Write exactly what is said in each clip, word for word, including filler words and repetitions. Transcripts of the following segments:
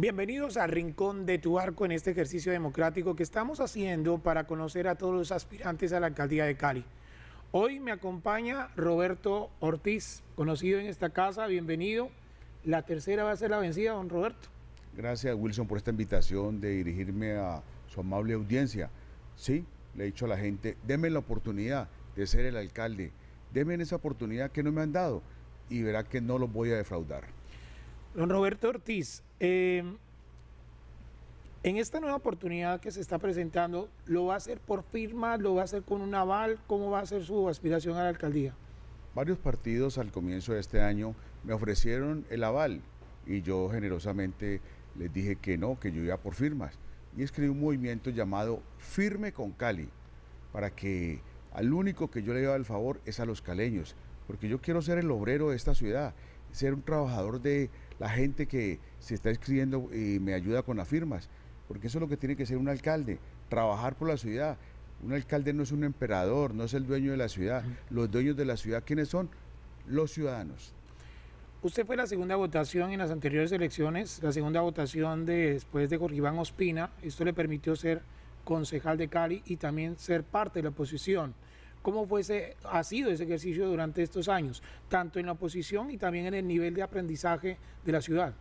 Bienvenidos al Rincón de Tu Barco en este ejercicio democrático que estamos haciendo para conocer a todos los aspirantes a la Alcaldía de Cali. Hoy me acompaña Roberto Ortiz, conocido en esta casa, bienvenido. La tercera va a ser la vencida, don Roberto. Gracias, Wilson, por esta invitación de dirigirme a su amable audiencia. Sí, le he dicho a la gente, denme la oportunidad de ser el alcalde, denme esa oportunidad que no me han dado y verá que no los voy a defraudar. Don Roberto Ortiz, eh, en esta nueva oportunidad que se está presentando, ¿lo va a hacer por firma, lo va a hacer con un aval? ¿Cómo va a ser su aspiración a la alcaldía? Varios partidos al comienzo de este año me ofrecieron el aval y yo generosamente les dije que no, que yo iba por firmas. Y escribí un movimiento llamado Firme con Cali, para que al único que yo le daba el favor es a los caleños, porque yo quiero ser el obrero de esta ciudad, ser un trabajador de la gente que se está escribiendo y me ayuda con las firmas, porque eso es lo que tiene que ser un alcalde, trabajar por la ciudad. Un alcalde no es un emperador, no es el dueño de la ciudad. Los dueños de la ciudad, ¿quiénes son? Los ciudadanos. Usted fue la segunda votación en las anteriores elecciones, la segunda votación de, después de Jorge Iván Ospina. Esto le permitió ser concejal de Cali y también ser parte de la oposición. ¿Cómo fue ese, ha sido ese ejercicio durante estos años, tanto en la oposición y también en el nivel de aprendizaje de la ciudad?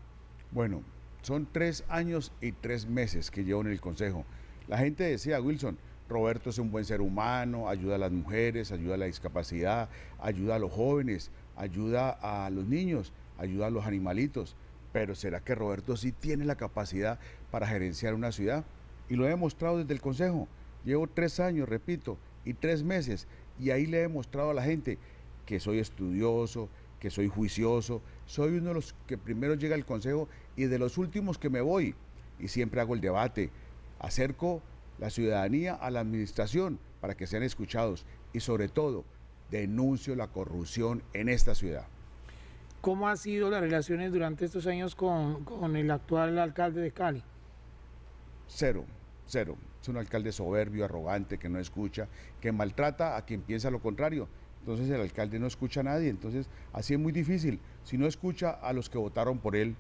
Bueno, son tres años y tres meses que llevo en el Consejo. La gente decía, Wilson, Roberto es un buen ser humano, ayuda a las mujeres, ayuda a la discapacidad, ayuda a los jóvenes, ayuda a los niños, ayuda a los animalitos. Pero ¿será que Roberto sí tiene la capacidad para gerenciar una ciudad? Y lo he demostrado desde el Consejo. Llevo tres años, repito, y tres meses, y ahí le he demostrado a la gente que soy estudioso, que soy juicioso, soy uno de los que primero llega al Consejo y de los últimos que me voy, y siempre hago el debate, acerco la ciudadanía a la administración para que sean escuchados, y sobre todo, denuncio la corrupción en esta ciudad. ¿Cómo han sido las relaciones durante estos años con, con el actual alcalde de Cali? Cero, cero. Es un alcalde soberbio, arrogante, que no escucha, que maltrata a quien piensa lo contrario. Entonces el alcalde no escucha a nadie, entonces así es muy difícil. Si no escucha a los que votaron por él,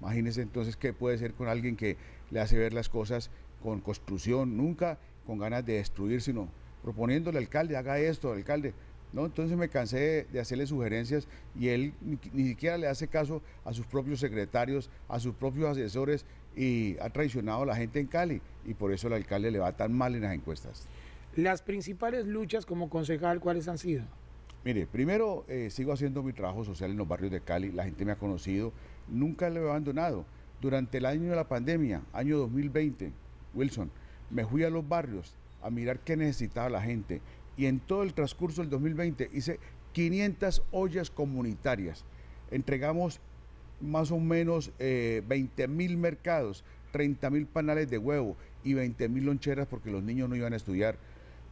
imagínense entonces qué puede ser con alguien que le hace ver las cosas con construcción, nunca con ganas de destruir, sino proponiéndole al alcalde, haga esto, alcalde. No, entonces me cansé de hacerle sugerencias y él ni, ni siquiera le hace caso a sus propios secretarios, a sus propios asesores, y ha traicionado a la gente en Cali, y por eso el alcalde le va tan mal en las encuestas. Las principales luchas como concejal, ¿cuáles han sido? Mire, primero eh, sigo haciendo mi trabajo social en los barrios de Cali, la gente me ha conocido, nunca lo he abandonado. Durante el año de la pandemia, año dos mil veinte, Wilson, me fui a los barrios a mirar qué necesitaba la gente, y en todo el transcurso del dos mil veinte hice quinientas ollas comunitarias. Entregamos más o menos eh, veinte mil mercados, treinta mil panales de huevo y veinte mil loncheras porque los niños no iban a estudiar.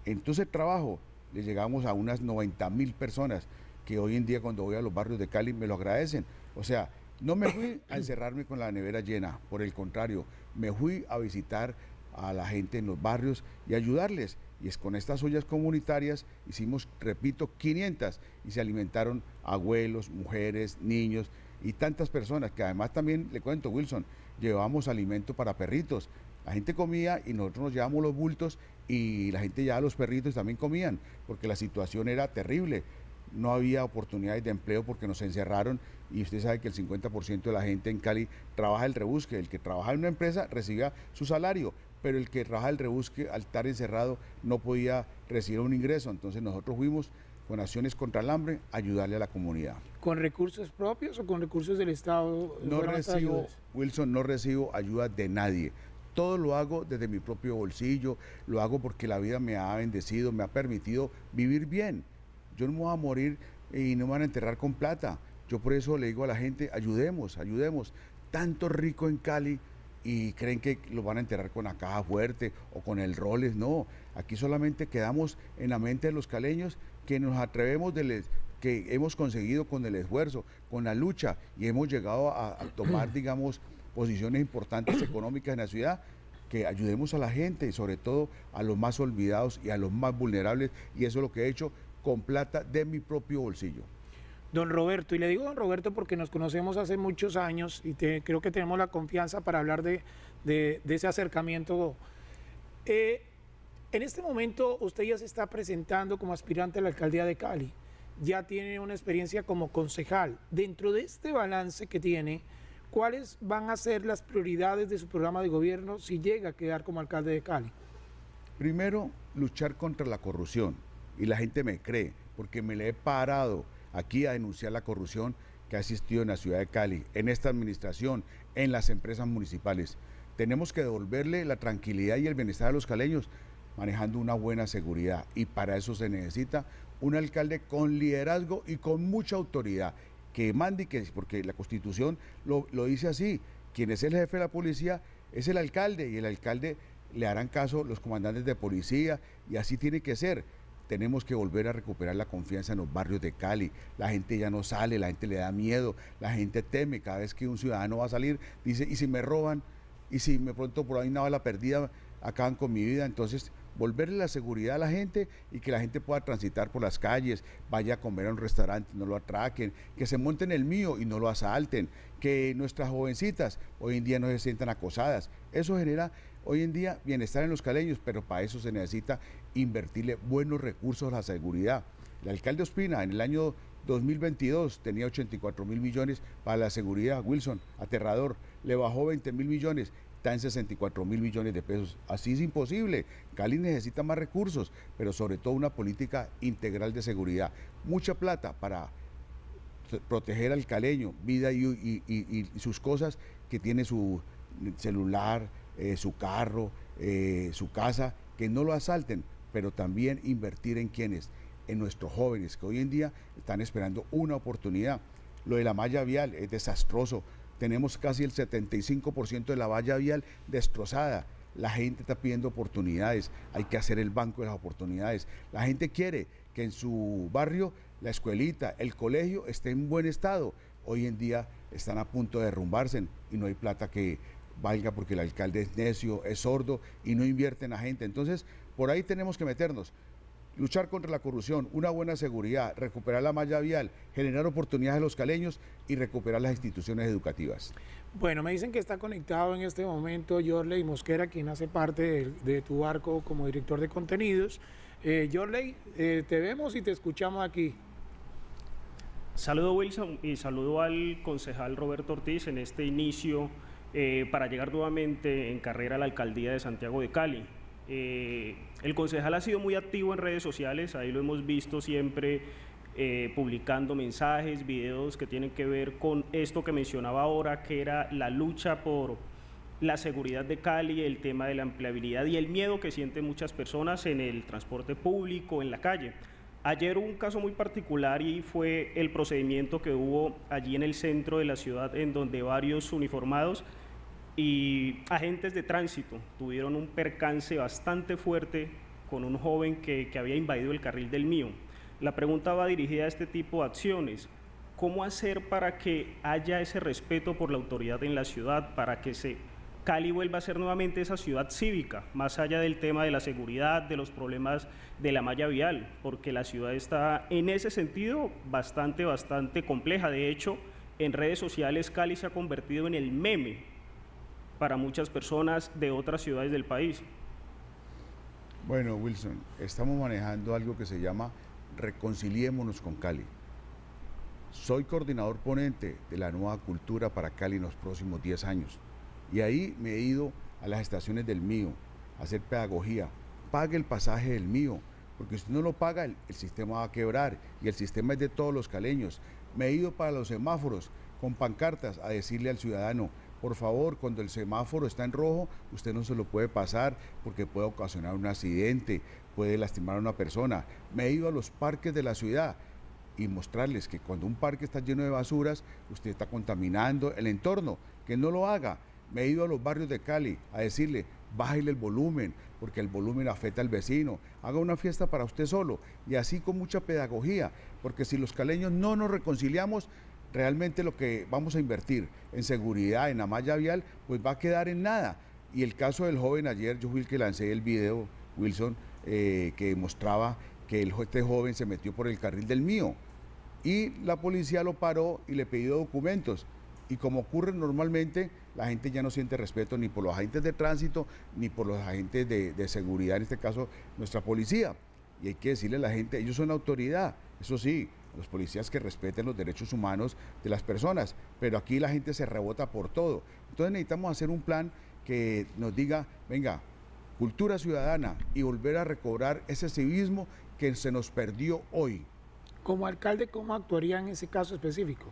Entonces trabajo, le llegamos a unas noventa mil personas que hoy en día cuando voy a los barrios de Cali me lo agradecen. O sea, no me fui a encerrarme con la nevera llena, por el contrario, me fui a visitar a la gente en los barrios y ayudarles. Y es con estas ollas comunitarias hicimos, repito, quinientas y se alimentaron abuelos, mujeres, niños y tantas personas que además también, le cuento Wilson, llevamos alimento para perritos. La gente comía y nosotros nos llevamos los bultos y la gente llevaba los perritos y también comían porque la situación era terrible. No había oportunidades de empleo porque nos encerraron y usted sabe que el cincuenta por ciento de la gente en Cali trabaja el rebusque. El que trabaja en una empresa recibía su salario, pero el que trabaja el rebusque al estar encerrado no podía recibir un ingreso. Entonces nosotros fuimos con acciones contra el hambre a ayudarle a la comunidad. ¿Con recursos propios o con recursos del Estado? No recibo, Wilson, no recibo ayuda de nadie. Todo lo hago desde mi propio bolsillo, lo hago porque la vida me ha bendecido, me ha permitido vivir bien. Yo no me voy a morir y no me van a enterrar con plata. Yo por eso le digo a la gente, ayudemos, ayudemos. Tanto rico en Cali y creen que lo van a enterrar con la caja fuerte o con el Rolex. No, aquí solamente quedamos en la mente de los caleños que nos atrevemos, de les, que hemos conseguido con el esfuerzo, con la lucha y hemos llegado a, a tomar, digamos, posiciones importantes económicas en la ciudad, que ayudemos a la gente y sobre todo a los más olvidados y a los más vulnerables y eso es lo que he hecho con plata de mi propio bolsillo. don Roberto, y le digo don Roberto porque nos conocemos hace muchos años y te, creo que tenemos la confianza para hablar de, de, de ese acercamiento. Eh, en este momento usted ya se está presentando como aspirante a la Alcaldía de Cali, ya tiene una experiencia como concejal. Dentro de este balance que tiene, ¿cuáles van a ser las prioridades de su programa de gobierno si llega a quedar como alcalde de Cali? Primero, luchar contra la corrupción, y la gente me cree, porque me le he parado aquí a denunciar la corrupción que ha existido en la ciudad de Cali, en esta administración, en las empresas municipales. Tenemos que devolverle la tranquilidad y el bienestar a los caleños, manejando una buena seguridad, y para eso se necesita un alcalde con liderazgo y con mucha autoridad, que mande y que, porque la Constitución lo, lo dice así, quien es el jefe de la policía es el alcalde, y el alcalde le harán caso los comandantes de policía, y así tiene que ser. Tenemos que volver a recuperar la confianza en los barrios de Cali. La gente ya no sale, la gente le da miedo, la gente teme. Cada vez que un ciudadano va a salir, dice, ¿y si me roban? ¿Y si me pronto por ahí una bala perdida acaban con mi vida? Entonces, volverle la seguridad a la gente y que la gente pueda transitar por las calles, vaya a comer a un restaurante, no lo atraquen, que se monten el mío y no lo asalten, que nuestras jovencitas hoy en día no se sientan acosadas. Eso genera hoy en día bienestar en los caleños, pero para eso se necesita invertirle buenos recursos a la seguridad. El alcalde Ospina en el año dos mil veintidós tenía ochenta y cuatro mil millones para la seguridad. Wilson, aterrador, le bajó veinte mil millones. Está en sesenta y cuatro mil millones de pesos. Así es imposible. Cali necesita más recursos, pero sobre todo una política integral de seguridad. Mucha plata para proteger al caleño, vida y, y, y, y sus cosas, que tiene su celular, eh, su carro, eh, su casa, que no lo asalten, pero también invertir en quienes, en nuestros jóvenes, que hoy en día están esperando una oportunidad. Lo de la malla vial es desastroso. Tenemos casi el setenta y cinco por ciento de la valla vial destrozada. La gente está pidiendo oportunidades, hay que hacer el banco de las oportunidades. La gente quiere que en su barrio, la escuelita, el colegio esté en buen estado. Hoy en día están a punto de derrumbarse y no hay plata que valga porque el alcalde es necio, es sordo y no invierte en la gente. Entonces, por ahí tenemos que meternos. Luchar contra la corrupción, una buena seguridad, recuperar la malla vial, generar oportunidades a los caleños y recuperar las instituciones educativas. Bueno, me dicen que está conectado en este momento Jorley Mosquera, quien hace parte de, de Tu Barco como director de contenidos. Eh, Jorley, eh, te vemos y te escuchamos aquí. Saludo Wilson y saludo al concejal Roberto Ortiz en este inicio eh, para llegar nuevamente en carrera a la Alcaldía de Santiago de Cali. Eh, el concejal ha sido muy activo en redes sociales, ahí lo hemos visto siempre eh, publicando mensajes, videos que tienen que ver con esto que mencionaba ahora, que era la lucha por la seguridad de Cali, el tema de la empleabilidad y el miedo que sienten muchas personas en el transporte público, en la calle. Ayer hubo un caso muy particular y fue el procedimiento que hubo allí en el centro de la ciudad, en donde varios uniformados y agentes de tránsito tuvieron un percance bastante fuerte con un joven que, que había invadido el carril del M I O. La pregunta va dirigida a este tipo de acciones. ¿Cómo hacer para que haya ese respeto por la autoridad en la ciudad, para que se, Cali vuelva a ser nuevamente esa ciudad cívica, más allá del tema de la seguridad, de los problemas de la malla vial? Porque la ciudad está en ese sentido bastante, bastante compleja. De hecho, en redes sociales Cali se ha convertido en el meme para muchas personas de otras ciudades del país. Bueno, Wilson, estamos manejando algo que se llama Reconciliémonos con Cali. Soy coordinador ponente de la nueva cultura para Cali en los próximos diez años. Y ahí me he ido a las estaciones del M I O a hacer pedagogía. Pague el pasaje del M I O, porque si usted no lo paga, el, el sistema va a quebrar, y el sistema es de todos los caleños. Me he ido para los semáforos con pancartas a decirle al ciudadano, por favor, cuando el semáforo está en rojo, usted no se lo puede pasar porque puede ocasionar un accidente, puede lastimar a una persona. Me he ido a los parques de la ciudad y mostrarles que cuando un parque está lleno de basuras, usted está contaminando el entorno, que no lo haga. Me he ido a los barrios de Cali a decirle, bájale el volumen, porque el volumen afecta al vecino, haga una fiesta para usted solo, y así con mucha pedagogía, porque si los caleños no nos reconciliamos, realmente lo que vamos a invertir en seguridad, en la malla vial, pues va a quedar en nada. Y el caso del joven ayer, yo fui el que lancé el video, Wilson, eh, que mostraba que el, este joven se metió por el carril del M I O y la policía lo paró y le pidió documentos. Y como ocurre normalmente, la gente ya no siente respeto ni por los agentes de tránsito, ni por los agentes de, de seguridad, en este caso nuestra policía. Y hay que decirle a la gente, ellos son autoridad, eso sí, los policías que respeten los derechos humanos de las personas, pero aquí la gente se rebota por todo. Entonces necesitamos hacer un plan que nos diga, venga, cultura ciudadana y volver a recobrar ese civismo que se nos perdió hoy. Como alcalde, ¿cómo actuaría en ese caso específico?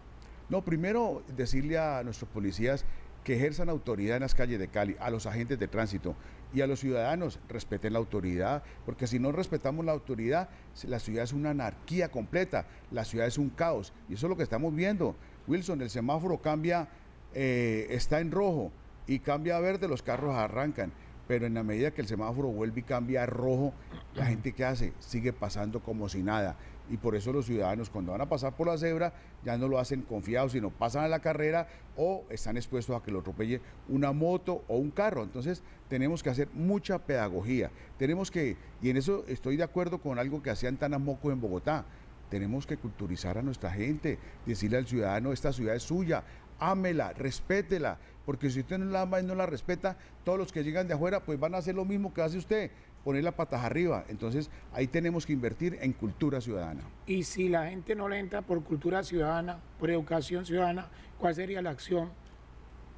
No, primero decirle a nuestros policías que ejerzan autoridad en las calles de Cali, a los agentes de tránsito y a los ciudadanos, respeten la autoridad, porque si no respetamos la autoridad, la ciudad es una anarquía completa, la ciudad es un caos, y eso es lo que estamos viendo. Wilson, el semáforo cambia, eh, está en rojo y cambia a verde, los carros arrancan, pero en la medida que el semáforo vuelve y cambia a rojo, la gente, ¿qué hace? Sigue pasando como si nada. Y por eso los ciudadanos, cuando van a pasar por la cebra, ya no lo hacen confiados, sino pasan a la carrera o están expuestos a que lo atropelle una moto o un carro. Entonces tenemos que hacer mucha pedagogía, tenemos que, y en eso estoy de acuerdo con algo que hacían tan a moco en Bogotá, tenemos que culturizar a nuestra gente, decirle al ciudadano, esta ciudad es suya, ámela, respétela, porque si usted no la ama y no la respeta, todos los que llegan de afuera pues van a hacer lo mismo que hace usted, poner la patas arriba. Entonces ahí tenemos que invertir en cultura ciudadana. Y si la gente no le entra por cultura ciudadana, por educación ciudadana, ¿cuál sería la acción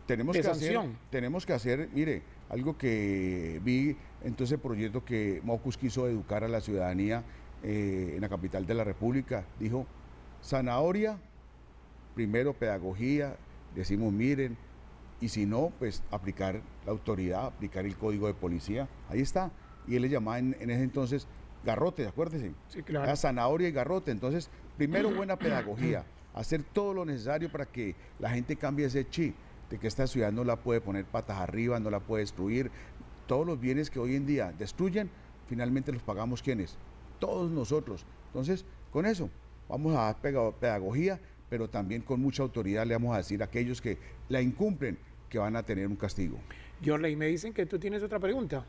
tenemos de que sanción? Hacer, tenemos que hacer, mire, algo que vi en todo ese proyecto que Mocus quiso educar a la ciudadanía eh, en la capital de la República, dijo, zanahoria, primero pedagogía, decimos miren, y si no, pues aplicar la autoridad, aplicar el código de policía, ahí está. Y él le llamaba en, en ese entonces garrote, acuérdese. Sí, claro. Era zanahoria y garrote. Entonces, primero buena pedagogía, hacer todo lo necesario para que la gente cambie ese chi, de que esta ciudad no la puede poner patas arriba, no la puede destruir. Todos los bienes que hoy en día destruyen, finalmente los pagamos ¿quiénes? Todos nosotros. Entonces, con eso, vamos a dar pedagogía, pero también con mucha autoridad le vamos a decir a aquellos que la incumplen que van a tener un castigo. Jorley, me dicen que tú tienes otra pregunta.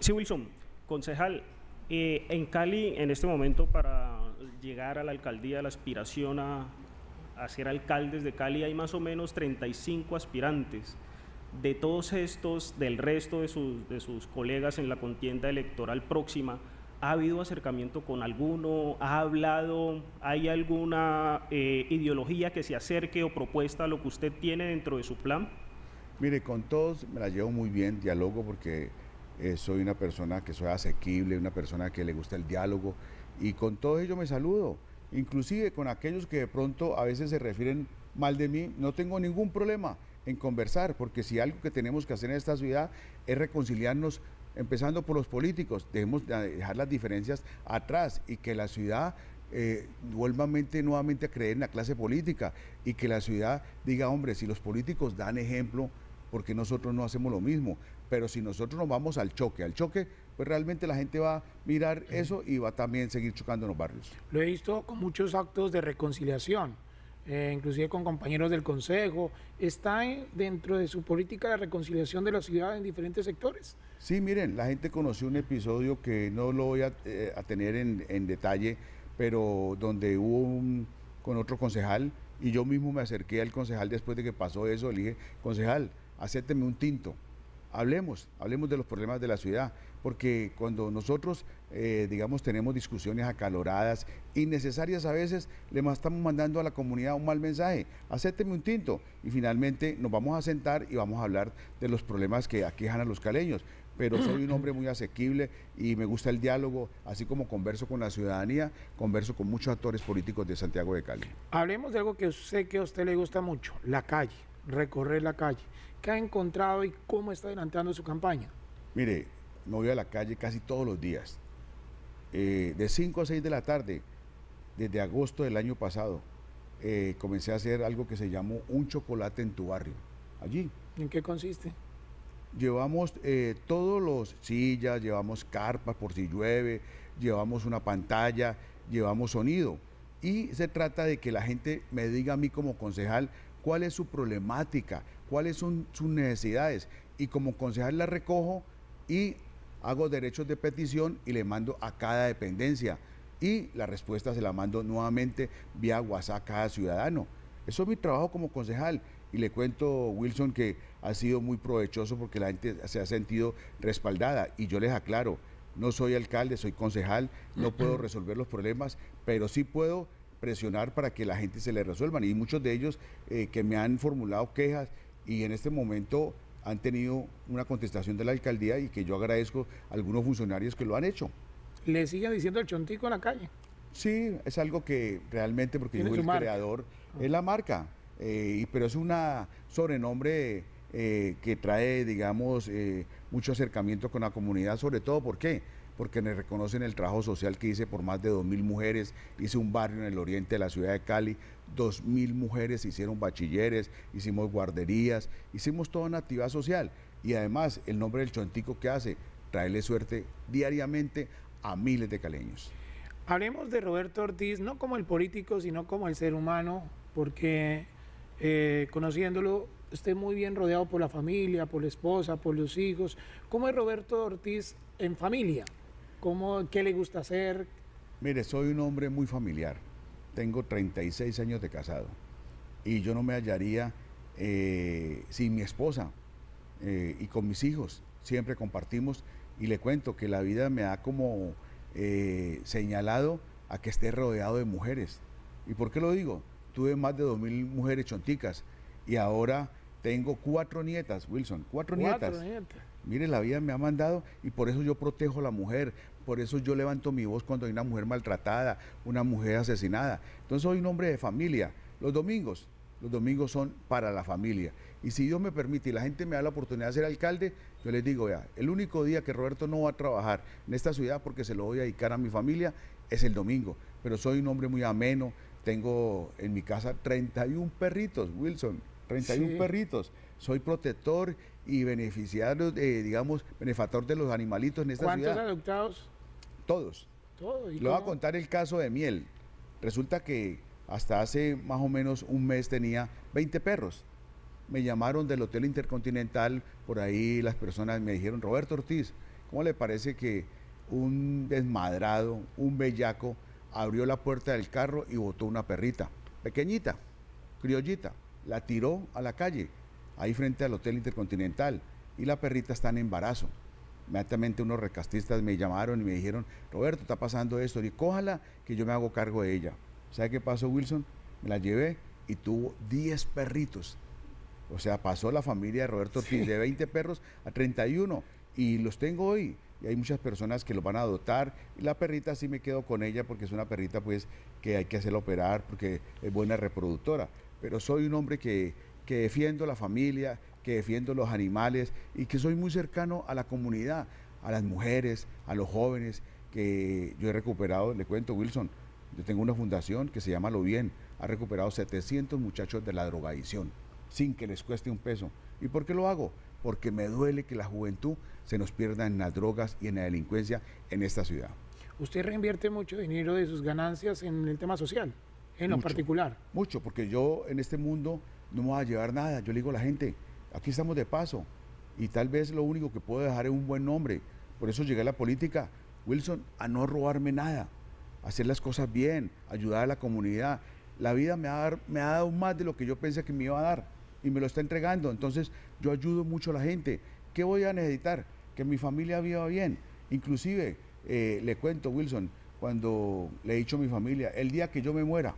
Sí, Wilson, concejal, eh, en Cali en este momento para llegar a la alcaldía, la aspiración a, a ser alcaldes de Cali, hay más o menos treinta y cinco aspirantes. De todos estos, del resto de sus, de sus colegas en la contienda electoral próxima, ¿ha habido acercamiento con alguno? ¿Ha hablado? ¿Hay alguna eh, ideología que se acerque o propuesta a lo que usted tiene dentro de su plan? Mire, con todos me la llevo muy bien, dialogo porque... Eh, soy una persona que soy asequible, una persona que le gusta el diálogo y con todos ellos me saludo, inclusive con aquellos que de pronto a veces se refieren mal de mí, no tengo ningún problema en conversar, porque si algo que tenemos que hacer en esta ciudad es reconciliarnos, empezando por los políticos, debemos dejar las diferencias atrás y que la ciudad eh, vuelvamente nuevamente a creer en la clase política y que la ciudad diga, hombre, si los políticos dan ejemplo, porque nosotros no hacemos lo mismo, pero si nosotros nos vamos al choque, al choque, pues realmente la gente va a mirar eso y va a también seguir chocando en los barrios. Lo he visto con muchos actos de reconciliación, eh, inclusive con compañeros del Consejo. ¿Está en, dentro de su política de reconciliación de la ciudad en diferentes sectores? Sí, miren, la gente conoció un episodio que no lo voy a, eh, a tener en, en detalle, pero donde hubo un, con otro concejal, y yo mismo me acerqué al concejal después de que pasó eso, le dije, concejal, acépteme un tinto, hablemos, hablemos de los problemas de la ciudad, porque cuando nosotros, eh, digamos, tenemos discusiones acaloradas, innecesarias a veces, le estamos mandando a la comunidad un mal mensaje, acépteme un tinto, y finalmente nos vamos a sentar y vamos a hablar de los problemas que aquejan a los caleños, pero soy un hombre muy asequible y me gusta el diálogo, así como converso con la ciudadanía, converso con muchos actores políticos de Santiago de Cali. Hablemos de algo que sé que a usted le gusta mucho, la calle, recorrer la calle. ¿Qué ha encontrado y cómo está adelantando su campaña? Mire, me voy a la calle casi todos los días, eh, de cinco a seis de la tarde, desde agosto del año pasado, eh, comencé a hacer algo que se llamó Un Chocolate en tu Barrio, allí. ¿En qué consiste? Llevamos eh, todos los sillas, llevamos carpas por si llueve, llevamos una pantalla, llevamos sonido, y se trata de que la gente me diga a mí como concejal, cuál es su problemática, cuáles son sus necesidades, y como concejal la recojo y hago derechos de petición y le mando a cada dependencia y la respuesta se la mando nuevamente vía WhatsApp a cada ciudadano. Eso es mi trabajo como concejal. Y le cuento, Wilson, que ha sido muy provechoso porque la gente se ha sentido respaldada. Y yo les aclaro, no soy alcalde, soy concejal, no uh-huh. puedo resolver los problemas, pero sí puedo presionar para que la gente se le resuelvan. Y muchos de ellos eh, que me han formulado quejas y en este momento han tenido una contestación de la alcaldía y que yo agradezco a algunos funcionarios que lo han hecho. ¿Le siguen diciendo el chontico a la calle? Sí, es algo que realmente, porque yo soy el creador, es la marca, eh, pero es un sobrenombre eh, que trae, digamos, eh, mucho acercamiento con la comunidad, sobre todo, ¿por qué? Porque me reconocen el trabajo social que hice por más de dos mil mujeres, hice un barrio en el oriente de la ciudad de Cali, dos mil mujeres hicieron bachilleres, hicimos guarderías, hicimos toda una actividad social, y además el nombre del chontico que hace, traerle suerte diariamente a miles de caleños. Hablemos de Roberto Ortiz, no como el político, sino como el ser humano, porque eh, conociéndolo, esté muy bien rodeado por la familia, por la esposa, por los hijos. ¿Cómo es Roberto Ortiz en familia? ¿Cómo, qué le gusta hacer? Mire, soy un hombre muy familiar. Tengo treinta y seis años de casado y yo no me hallaría eh, sin mi esposa eh, y con mis hijos. Siempre compartimos y le cuento que la vida me ha como eh, señalado a que esté rodeado de mujeres. ¿Y por qué lo digo? Tuve más de dos mil mujeres chonticas y ahora tengo cuatro nietas, Wilson, cuatro, cuatro nietas. nietas. Mire, la vida me ha mandado y por eso yo protejo a la mujer, por eso yo levanto mi voz cuando hay una mujer maltratada, una mujer asesinada. Entonces soy un hombre de familia. Los domingos, los domingos son para la familia. Y si Dios me permite y la gente me da la oportunidad de ser alcalde, yo les digo, vea, el único día que Roberto no va a trabajar en esta ciudad porque se lo voy a dedicar a mi familia es el domingo. Pero soy un hombre muy ameno, tengo en mi casa treinta y un perritos, Wilson, treinta y un sí. perritos. Soy protector y beneficiario, eh, digamos, benefactor de los animalitos en esta ¿Cuántos ciudad. ¿Cuántos adoptados? Todos. Todos. Le voy a contar el caso de Miel. Resulta que hasta hace más o menos un mes tenía veinte perros. Me llamaron del Hotel Intercontinental, por ahí las personas me dijeron, Roberto Ortiz, ¿cómo le parece que un desmadrado, un bellaco, abrió la puerta del carro y botó una perrita, pequeñita, criollita, la tiró a la calle, ahí frente al Hotel Intercontinental, y la perrita está en embarazo? Inmediatamente unos rescatistas me llamaron y me dijeron, Roberto, está pasando esto, y cójala que yo me hago cargo de ella. ¿Sabe qué pasó, Wilson? Me la llevé y tuvo diez perritos. O sea, pasó la familia de Roberto Ortiz sí. de veinte perros a treinta y uno, y los tengo hoy. Y hay muchas personas que los van a adoptar, y la perrita sí me quedo con ella porque es una perrita pues que hay que hacerla operar porque es buena reproductora. Pero soy un hombre que, que defiendo la familia, que defiendo los animales y que soy muy cercano a la comunidad, a las mujeres, a los jóvenes que yo he recuperado. Le cuento, Wilson, yo tengo una fundación que se llama Lo Bien, ha recuperado setecientos muchachos de la drogadicción sin que les cueste un peso. ¿Y por qué lo hago? Porque me duele que la juventud se nos pierda en las drogas y en la delincuencia en esta ciudad. Usted reinvierte mucho dinero de sus ganancias en el tema social, en mucho, lo particular. Mucho, porque yo en este mundo no me voy a llevar nada. Yo le digo a la gente, aquí estamos de paso y tal vez lo único que puedo dejar es un buen nombre. Por eso llegué a la política, Wilson, a no robarme nada, a hacer las cosas bien, ayudar a la comunidad. La vida me ha, me ha dado más de lo que yo pensé que me iba a dar, y me lo está entregando. Entonces yo ayudo mucho a la gente. ¿Qué voy a necesitar? Que mi familia viva bien. Inclusive, eh, le cuento, Wilson, cuando le he dicho a mi familia, el día que yo me muera,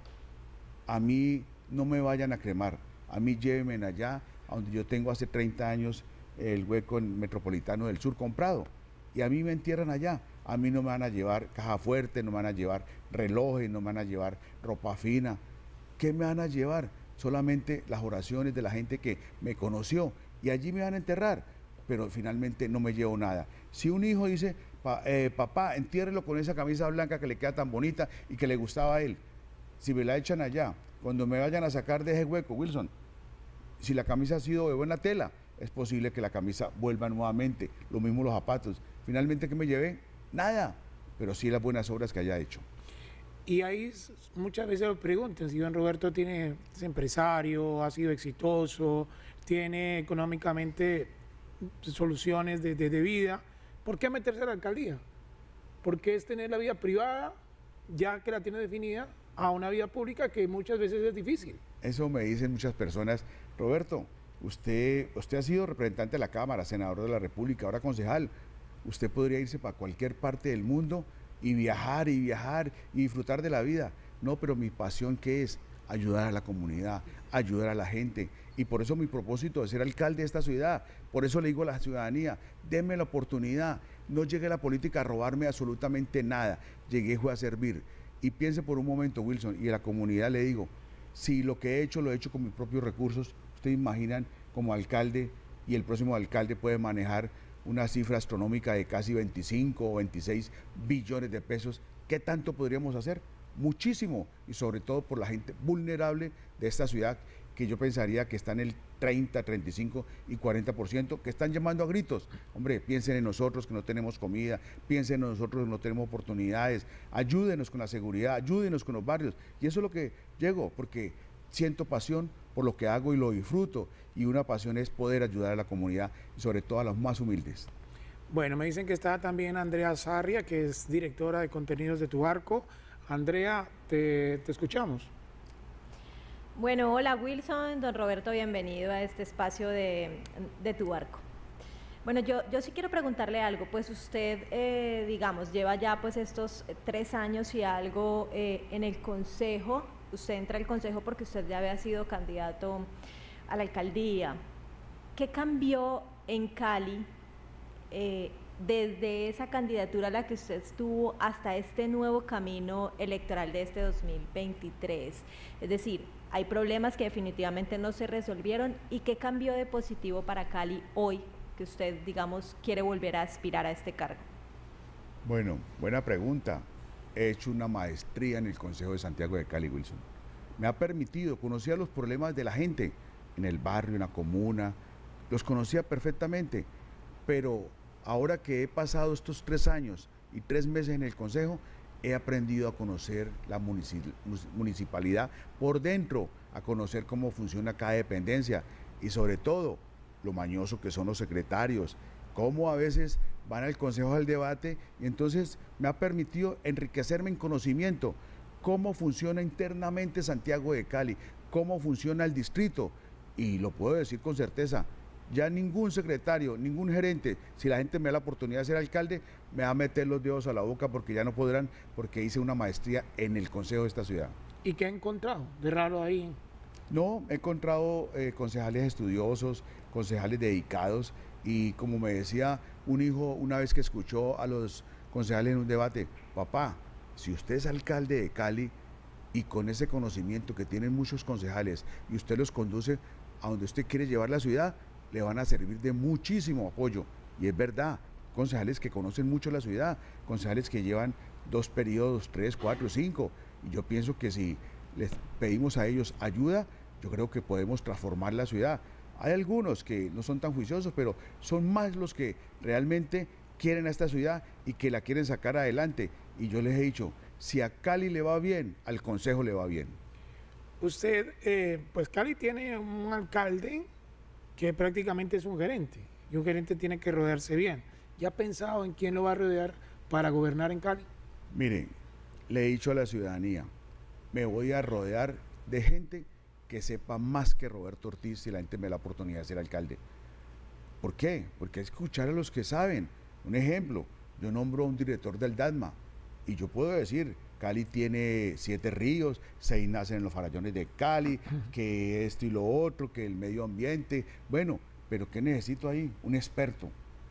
a mí no me vayan a cremar, a mí llévenme allá, a donde yo tengo hace treinta años el hueco en Metropolitano del Sur comprado, y a mí me entierran allá. A mí no me van a llevar caja fuerte, no me van a llevar relojes, no me van a llevar ropa fina. ¿Qué me van a llevar? Solamente las oraciones de la gente que me conoció, y allí me van a enterrar, pero finalmente no me llevo nada. Si un hijo dice, pa, eh, papá, entiérrelo con esa camisa blanca que le queda tan bonita y que le gustaba a él, si me la echan allá, cuando me vayan a sacar de ese hueco, Wilson, si la camisa ha sido de buena tela, es posible que la camisa vuelva nuevamente, lo mismo los zapatos. Finalmente, ¿qué me llevé? Nada, pero sí las buenas obras que haya hecho. Y ahí muchas veces lo preguntan, si don Roberto tiene, es empresario, ha sido exitoso, tiene económicamente soluciones de, de, de vida, ¿por qué meterse a la alcaldía? ¿Por qué es tener la vida privada ya que la tiene definida, a una vida pública que muchas veces es difícil. Eso me dicen muchas personas. Roberto, usted, usted ha sido representante de la Cámara, senador de la República, ahora concejal. Usted podría irse para cualquier parte del mundo y viajar y viajar y disfrutar de la vida. No, pero mi pasión, ¿qué es? Ayudar a la comunidad, ayudar a la gente. Y por eso mi propósito de ser alcalde de esta ciudad, por eso le digo a la ciudadanía, denme la oportunidad. No llegué a la política a robarme absolutamente nada, llegué fue a servir. Y piense por un momento, Wilson, y a la comunidad le digo, si lo que he hecho lo he hecho con mis propios recursos, ustedes imaginan como alcalde, y el próximo alcalde puede manejar una cifra astronómica de casi veinticinco o veintiséis billones de pesos, ¿qué tanto podríamos hacer? Muchísimo, y sobre todo por la gente vulnerable de esta ciudad, que yo pensaría que está en el treinta, treinta y cinco y cuarenta por ciento, que están llamando a gritos. Hombre, piensen en nosotros que no tenemos comida, piensen en nosotros que no tenemos oportunidades, ayúdenos con la seguridad, ayúdenos con los barrios. Y eso es lo que llego, porque siento pasión por lo que hago y lo disfruto, y una pasión es poder ayudar a la comunidad, sobre todo a los más humildes. Bueno, me dicen que está también Andrea Sarria, que es directora de contenidos de Tu Barco. Andrea, te, te escuchamos. Bueno, hola Wilson, don Roberto, bienvenido a este espacio de, de Tu Barco. Bueno, yo, yo sí quiero preguntarle algo, pues usted, eh, digamos, lleva ya pues estos tres años y algo eh, en el Consejo, usted entra al Consejo porque usted ya había sido candidato a la alcaldía. ¿Qué cambió en Cali eh, desde esa candidatura a la que usted estuvo hasta este nuevo camino electoral de este dos mil veintitrés? Es decir, hay problemas que definitivamente no se resolvieron, y ¿qué cambió de positivo para Cali hoy que usted, digamos, quiere volver a aspirar a este cargo? Bueno, buena pregunta. He hecho una maestría en el Consejo de Santiago de Cali, Wilson. Me ha permitido conocer los problemas de la gente en el barrio, en la comuna, los conocía perfectamente, pero ahora que he pasado estos tres años y tres meses en el Consejo, he aprendido a conocer la municipalidad por dentro, a conocer cómo funciona cada dependencia y sobre todo lo mañoso que son los secretarios, cómo a veces van al Consejo al debate, y entonces me ha permitido enriquecerme en conocimiento, cómo funciona internamente Santiago de Cali, cómo funciona el distrito, y lo puedo decir con certeza, ya ningún secretario, ningún gerente, si la gente me da la oportunidad de ser alcalde, me va a meter los dedos a la boca porque ya no podrán, porque hice una maestría en el Consejo de esta ciudad. ¿Y qué ha encontrado de raro ahí? No, he encontrado eh, concejales estudiosos, concejales dedicados, y como me decía un hijo una vez que escuchó a los concejales en un debate, papá, si usted es alcalde de Cali y con ese conocimiento que tienen muchos concejales y usted los conduce a donde usted quiere llevar la ciudad, le van a servir de muchísimo apoyo. Y es verdad, concejales que conocen mucho la ciudad, concejales que llevan dos periodos, tres, cuatro, cinco, y yo pienso que si les pedimos a ellos ayuda, yo creo que podemos transformar la ciudad. Hay algunos que no son tan juiciosos, pero son más los que realmente quieren a esta ciudad y que la quieren sacar adelante, y yo les he dicho, si a Cali le va bien, al Consejo le va bien. Usted, eh, pues Cali tiene un alcalde que prácticamente es un gerente, y un gerente tiene que rodearse bien. ¿Ya ha pensado en quién lo va a rodear para gobernar en Cali? Miren, le he dicho a la ciudadanía, me voy a rodear de gente que sepa más que Roberto Ortiz si la gente me da la oportunidad de ser alcalde. ¿Por qué? Porque escuchar a los que saben. Un ejemplo, yo nombro a un director del DAGMA, y yo puedo decir, Cali tiene siete ríos, seis nacen en los farallones de Cali, que esto y lo otro, que el medio ambiente. Bueno, pero ¿qué necesito ahí? Un experto,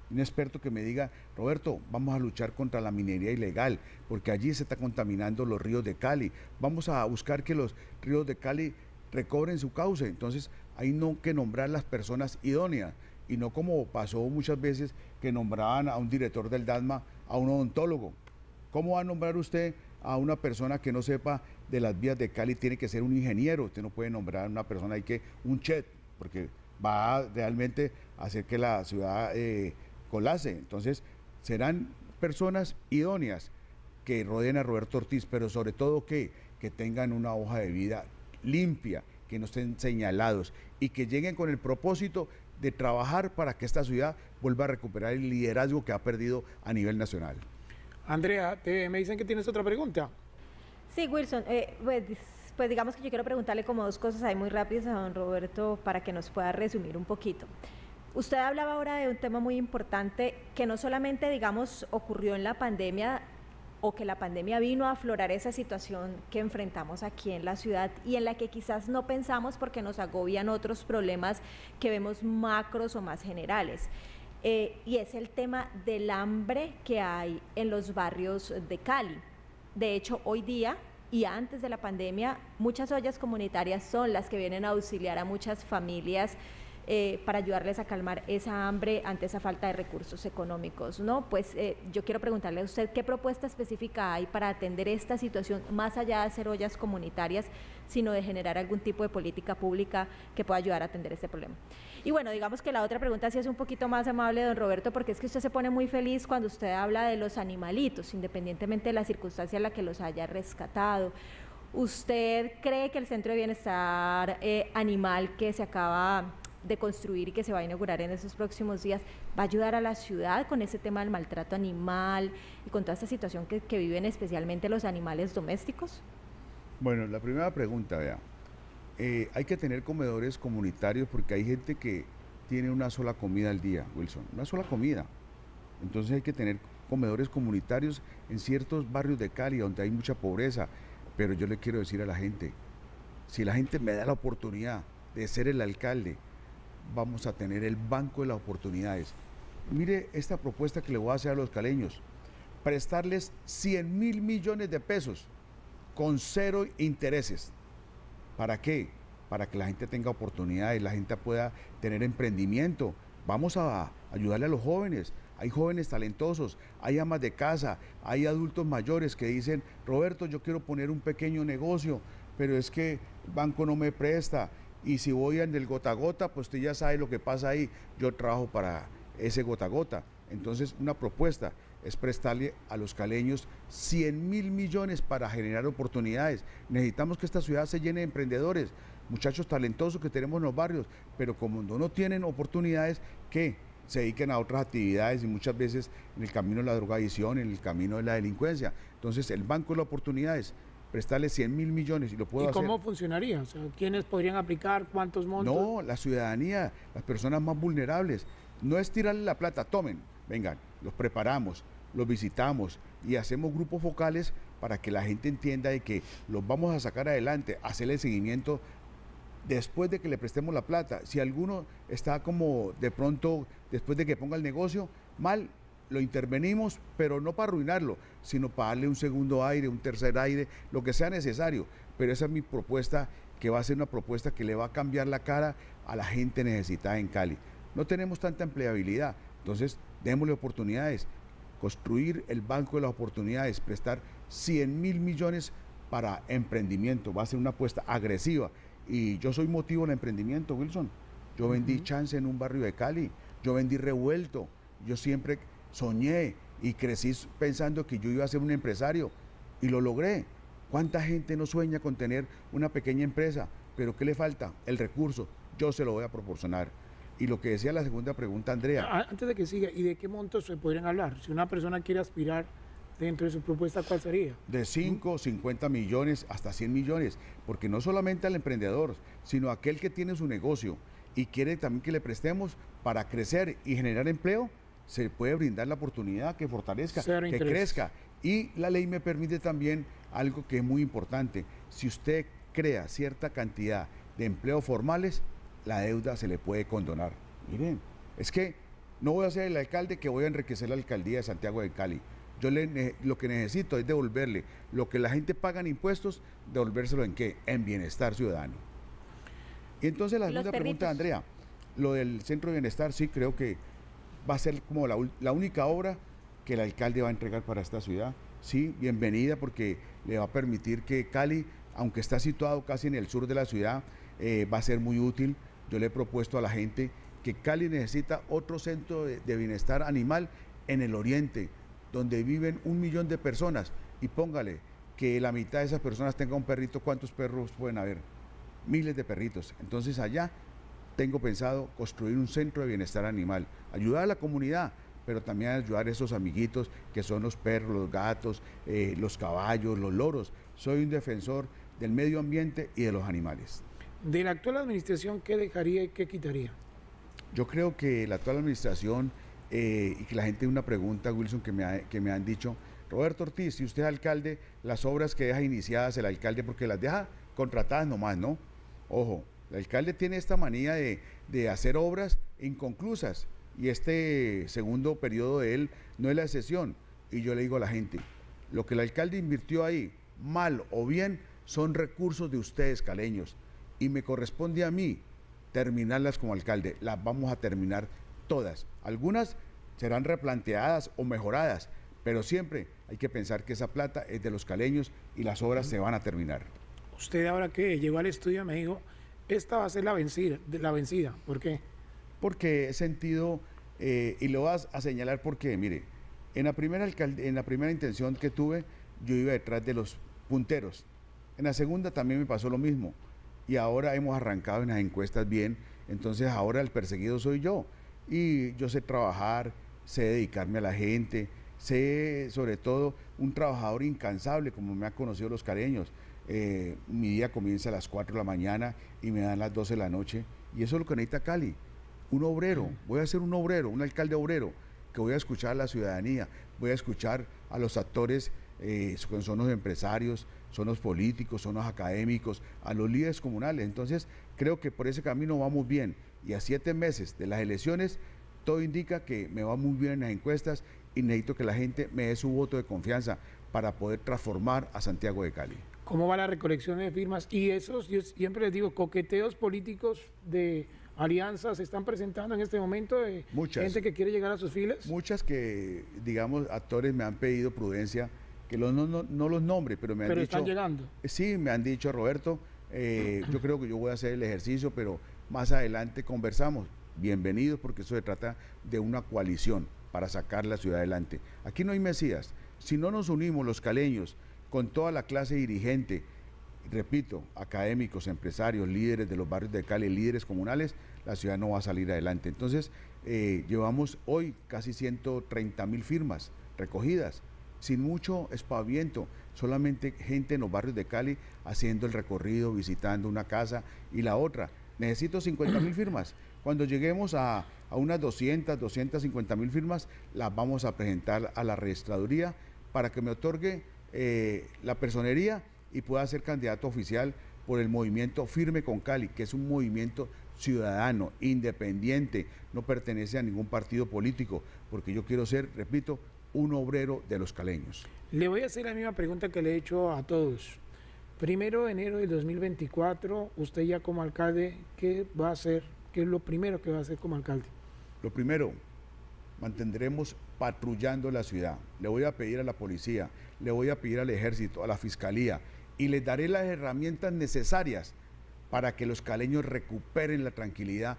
un experto que me diga, Roberto, vamos a luchar contra la minería ilegal, porque allí se está contaminando los ríos de Cali. Vamos a buscar que los ríos de Cali recobren su cauce. Entonces, hay no que nombrar las personas idóneas, y no como pasó muchas veces que nombraban a un director del DAGMA, a un odontólogo. ¿Cómo va a nombrar usted a una persona que no sepa de las vías de Cali? Tiene que ser un ingeniero, usted no puede nombrar a una persona ahí que un chet, porque va a realmente hacer que la ciudad eh, colase. Entonces serán personas idóneas que rodeen a Roberto Ortiz, pero sobre todo que, que tengan una hoja de vida limpia, que no estén señalados y que lleguen con el propósito de trabajar para que esta ciudad vuelva a recuperar el liderazgo que ha perdido a nivel nacional. Andrea, te, me dicen que tienes otra pregunta. Sí, Wilson, eh, pues, pues digamos que yo quiero preguntarle como dos cosas ahí muy rápidas a don Roberto para que nos pueda resumir un poquito. Usted hablaba ahora de un tema muy importante que no solamente, digamos, ocurrió en la pandemia o que la pandemia vino a aflorar esa situación que enfrentamos aquí en la ciudad y en la que quizás no pensamos porque nos agobian otros problemas que vemos macros o más generales. Eh, y es el tema del hambre que hay en los barrios de Cali. De hecho, hoy día y antes de la pandemia, muchas ollas comunitarias son las que vienen a auxiliar a muchas familias eh, para ayudarles a calmar esa hambre ante esa falta de recursos económicos, ¿no? Pues eh, yo quiero preguntarle a usted qué propuesta específica hay para atender esta situación, más allá de hacer ollas comunitarias, sino de generar algún tipo de política pública que pueda ayudar a atender este problema. Y bueno, digamos que la otra pregunta sí es un poquito más amable, don Roberto, porque es que usted se pone muy feliz cuando usted habla de los animalitos, independientemente de la circunstancia en la que los haya rescatado. ¿Usted cree que el Centro de Bienestar eh, Animal que se acaba de construir y que se va a inaugurar en esos próximos días va a ayudar a la ciudad con ese tema del maltrato animal y con toda esta situación que, que viven especialmente los animales domésticos? Bueno, la primera pregunta, vea. Eh, hay que tener comedores comunitarios porque hay gente que tiene una sola comida al día, Wilson, una sola comida. Entonces hay que tener comedores comunitarios en ciertos barrios de Cali donde hay mucha pobreza. Pero yo le quiero decir a la gente, si la gente me da la oportunidad de ser el alcalde, vamos a tener el banco de las oportunidades. Mire esta propuesta que le voy a hacer a los caleños, prestarles cien mil millones de pesos con cero intereses. ¿Para qué? Para que la gente tenga oportunidades, la gente pueda tener emprendimiento. Vamos a ayudarle a los jóvenes. Hay jóvenes talentosos, hay amas de casa, hay adultos mayores que dicen, Roberto, yo quiero poner un pequeño negocio, pero es que el banco no me presta. Y si voy en el gota a gota, pues usted ya sabe lo que pasa ahí. Yo trabajo para ese gota a gota. Entonces, una propuesta es prestarle a los caleños cien mil millones para generar oportunidades. Necesitamos que esta ciudad se llene de emprendedores, muchachos talentosos que tenemos en los barrios, pero como no tienen oportunidades, ¿qué? Se dediquen a otras actividades y muchas veces en el camino de la drogadicción, en el camino de la delincuencia. Entonces, el banco de las oportunidades, prestarle cien mil millones y lo puedo hacer. ¿Y cómo funcionaría? O sea, ¿quiénes podrían aplicar? ¿Cuántos montos? No, la ciudadanía, las personas más vulnerables. No es tirarle la plata, tomen, vengan, los preparamos, los visitamos y hacemos grupos focales para que la gente entienda de que los vamos a sacar adelante, hacerle seguimiento después de que le prestemos la plata. Si alguno está como de pronto, después de que ponga el negocio, mal, lo intervenimos, pero no para arruinarlo, sino para darle un segundo aire, un tercer aire, lo que sea necesario. Pero esa es mi propuesta, que va a ser una propuesta que le va a cambiar la cara a la gente necesitada en Cali. No tenemos tanta empleabilidad, entonces démosle oportunidades. Construir el banco de las oportunidades, prestar cien mil millones para emprendimiento, va a ser una apuesta agresiva. Y yo soy motivo del emprendimiento, Wilson. Yo vendí uh-huh. Chance en un barrio de Cali, yo vendí Revuelto, yo siempre soñé y crecí pensando que yo iba a ser un empresario y lo logré. ¿Cuánta gente no sueña con tener una pequeña empresa? ¿Pero qué le falta? El recurso, yo se lo voy a proporcionar. Y lo que decía la segunda pregunta, Andrea. Antes de que siga, ¿y de qué montos se podrían hablar? Si una persona quiere aspirar dentro de su propuesta, ¿cuál sería? De cinco, cincuenta millones hasta cien millones, porque no solamente al emprendedor, sino a aquel que tiene su negocio y quiere también que le prestemos para crecer y generar empleo, se puede brindar la oportunidad que fortalezca, Cero que interés. crezca. Y la ley me permite también algo que es muy importante. Si usted crea cierta cantidad de empleos formales, la deuda se le puede condonar. Miren, es que no voy a ser el alcalde que voy a enriquecer la alcaldía de Santiago de Cali. Yo le, lo que necesito es devolverle lo que la gente paga en impuestos, devolvérselo en qué, en bienestar ciudadano. Y entonces la segunda pregunta, Andrea, lo del centro de bienestar, sí creo que va a ser como la, la única obra que el alcalde va a entregar para esta ciudad. Sí, bienvenida, porque le va a permitir que Cali, aunque está situado casi en el sur de la ciudad, eh, va a ser muy útil. Yo le he propuesto a la gente que Cali necesita otro centro de, de bienestar animal en el oriente, donde viven un millón de personas, y póngale que la mitad de esas personas tenga un perrito. ¿Cuántos perros pueden haber? Miles de perritos. Entonces allá tengo pensado construir un centro de bienestar animal, ayudar a la comunidad, pero también ayudar a esos amiguitos que son los perros, los gatos, eh, los caballos, los loros. Soy un defensor del medio ambiente y de los animales. ¿De la actual administración qué dejaría y qué quitaría? Yo creo que la actual administración, eh, y que la gente tiene una pregunta, Wilson, que me, ha, que me han dicho, Roberto Ortiz, si usted es alcalde, las obras que deja iniciadas el alcalde, porque las deja contratadas nomás, ¿no? Ojo, el alcalde tiene esta manía de, de hacer obras inconclusas, y este segundo periodo de él no es la excepción. Y yo le digo a la gente, lo que el alcalde invirtió ahí, mal o bien, son recursos de ustedes, caleños, y me corresponde a mí terminarlas como alcalde. Las vamos a terminar todas. Algunas serán replanteadas o mejoradas, pero siempre hay que pensar que esa plata es de los caleños y las obras se van a terminar. Usted ahora que llegó al estudio me dijo, esta va a ser la vencida, la vencida. ¿Por qué? Porque he sentido, eh, y lo vas a señalar porque, mire, en la primera alcalde, en la primera intención que tuve, yo iba detrás de los punteros. En la segunda también me pasó lo mismo. Y ahora hemos arrancado en las encuestas bien, entonces ahora el perseguido soy yo. Y yo sé trabajar, sé dedicarme a la gente, sé sobre todo un trabajador incansable, como me han conocido los caleños. Eh, mi día comienza a las cuatro de la mañana y me dan las doce de la noche. Y eso es lo que necesita Cali, un obrero. Voy a ser un obrero, un alcalde obrero, que voy a escuchar a la ciudadanía, voy a escuchar a los actores, eh, son los empresarios, son los políticos, son los académicos, a los líderes comunales. Entonces creo que por ese camino vamos bien, y a siete meses de las elecciones todo indica que me va muy bien en las encuestas, y necesito que la gente me dé su voto de confianza para poder transformar a Santiago de Cali. ¿Cómo va la recolección de firmas? Y esos, yo siempre les digo, coqueteos políticos de alianzas se están presentando en este momento, de muchas, gente que quiere llegar a sus filas. Muchas que, digamos, actores me han pedido prudencia, que los, no, no, no los nombre, pero me han pero dicho... Pero están llegando. Sí, me han dicho, Roberto, eh, yo creo que yo voy a hacer el ejercicio, pero más adelante conversamos. Bienvenidos, porque eso se trata de una coalición para sacar la ciudad adelante. Aquí no hay mesías. Si no nos unimos los caleños con toda la clase dirigente, repito, académicos, empresarios, líderes de los barrios de Cali, líderes comunales, la ciudad no va a salir adelante. Entonces, eh, llevamos hoy casi ciento treinta mil firmas recogidas, sin mucho espaviento, solamente gente en los barrios de Cali haciendo el recorrido, visitando una casa y la otra. Necesito cincuenta mil firmas. Cuando lleguemos a, a unas doscientas, doscientas cincuenta mil firmas, las vamos a presentar a la registraduría para que me otorgue eh, la personería y pueda ser candidato oficial por el movimiento Firme con Cali, que es un movimiento ciudadano, independiente, no pertenece a ningún partido político, porque yo quiero ser, repito, un obrero de los caleños. Le voy a hacer la misma pregunta que le he hecho a todos. Primero de enero del dos mil veinticuatro, usted ya como alcalde, ¿qué va a hacer? ¿Qué es lo primero que va a hacer como alcalde? Lo primero, mantendremos patrullando la ciudad. Le voy a pedir a la policía, le voy a pedir al ejército, a la fiscalía, y les daré las herramientas necesarias para que los caleños recuperen la tranquilidad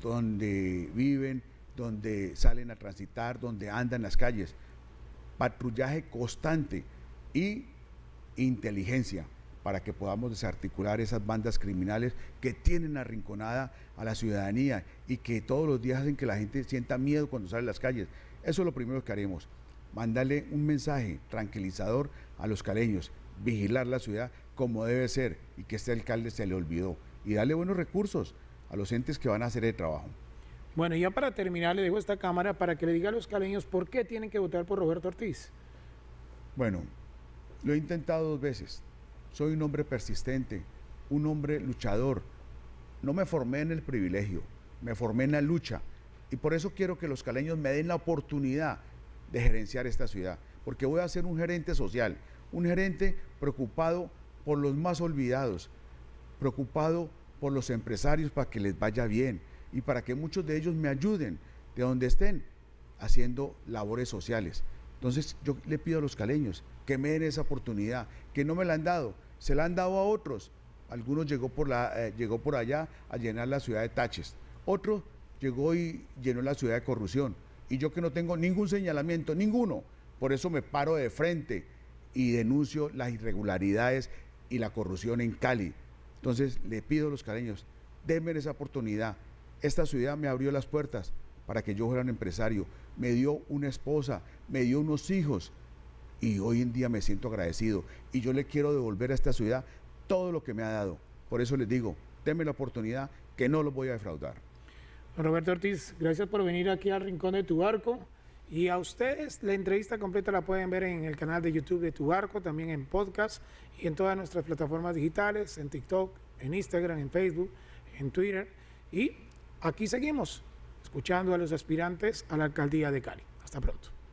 donde viven, donde salen a transitar, donde andan las calles. Patrullaje constante y inteligencia para que podamos desarticular esas bandas criminales que tienen arrinconada a la ciudadanía y que todos los días hacen que la gente sienta miedo cuando sale a las calles. Eso es lo primero que haremos, mandarle un mensaje tranquilizador a los caleños, vigilar la ciudad como debe ser y que este alcalde se le olvidó, y darle buenos recursos a los entes que van a hacer el trabajo. Bueno, ya para terminar le dejo esta cámara para que le diga a los caleños por qué tienen que votar por Roberto Ortiz. Bueno, lo he intentado dos veces. Soy un hombre persistente, un hombre luchador. No me formé en el privilegio, me formé en la lucha. Y por eso quiero que los caleños me den la oportunidad de gerenciar esta ciudad. Porque voy a ser un gerente social, un gerente preocupado por los más olvidados, preocupado por los empresarios para que les vaya bien y para que muchos de ellos me ayuden de donde estén haciendo labores sociales. Entonces yo le pido a los caleños que me den esa oportunidad, que no me la han dado. Se la han dado a otros. Algunos llegó por, la, eh, llegó por allá a llenar la ciudad de taches. Otro llegó y llenó la ciudad de corrupción. Y yo que no tengo ningún señalamiento, ninguno. Por eso me paro de frente y denuncio las irregularidades y la corrupción en Cali. Entonces le pido a los caleños, denme esa oportunidad. Esta ciudad me abrió las puertas, para que yo fuera un empresario, me dio una esposa, me dio unos hijos y hoy en día me siento agradecido y yo le quiero devolver a esta ciudad todo lo que me ha dado. Por eso les digo, denme la oportunidad que no los voy a defraudar. Roberto Ortiz, gracias por venir aquí al Rincón de Tu Barco. Y a ustedes, la entrevista completa la pueden ver en el canal de YouTube de Tu Barco, también en podcast y en todas nuestras plataformas digitales, en TikTok, en Instagram, en Facebook, en Twitter. Y aquí seguimos, escuchando a los aspirantes a la Alcaldía de Cali. Hasta pronto.